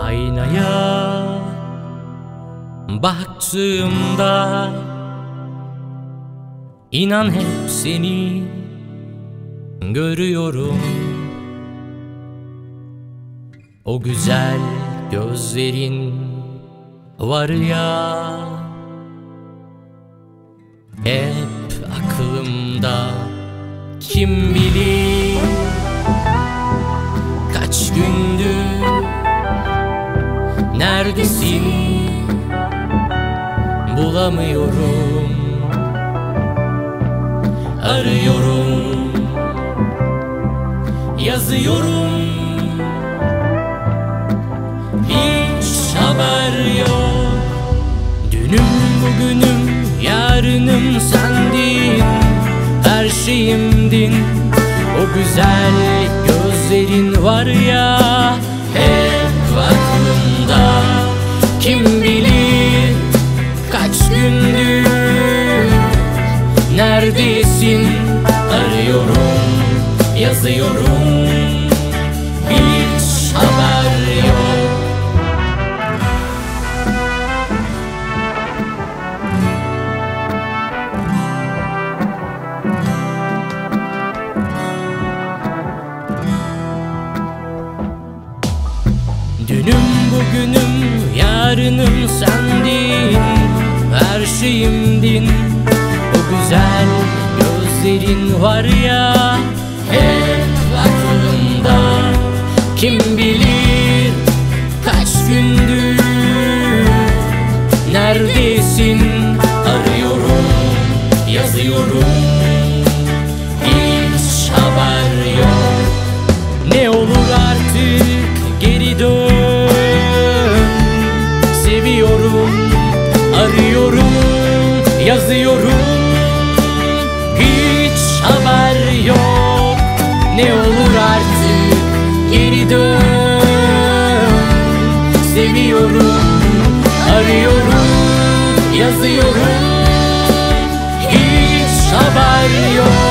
Aynaya baktığımda inan hep seni görüyorum. O güzel gözlerin var ya, hep aklımda. Kim bilir kaç gündür neredesin, bulamıyorum. Arıyorum, yazıyorum, hiç haber yok. Dünüm, bugünüm, yarınım sendin, her şeyimdin. O güzel gözlerin var ya, hep aklımda. Kim bilir kaç gündür neredesin? Arıyorum, yazıyorum, hiç haber yok. Dünüm, bugünüm, yarınım sendin, her şeyimdin. O güzel gözlerin var ya, hep aklımda. Kim bilir kaç gündür neredesin? Arıyorum, yazıyorum, hiç haber yok. Ne olur artık geri dön, arıyorum, yazıyorum, hiç haber yok. Ne olur artık geri dön, seviyorum, arıyorum, yazıyorum, hiç haber yok.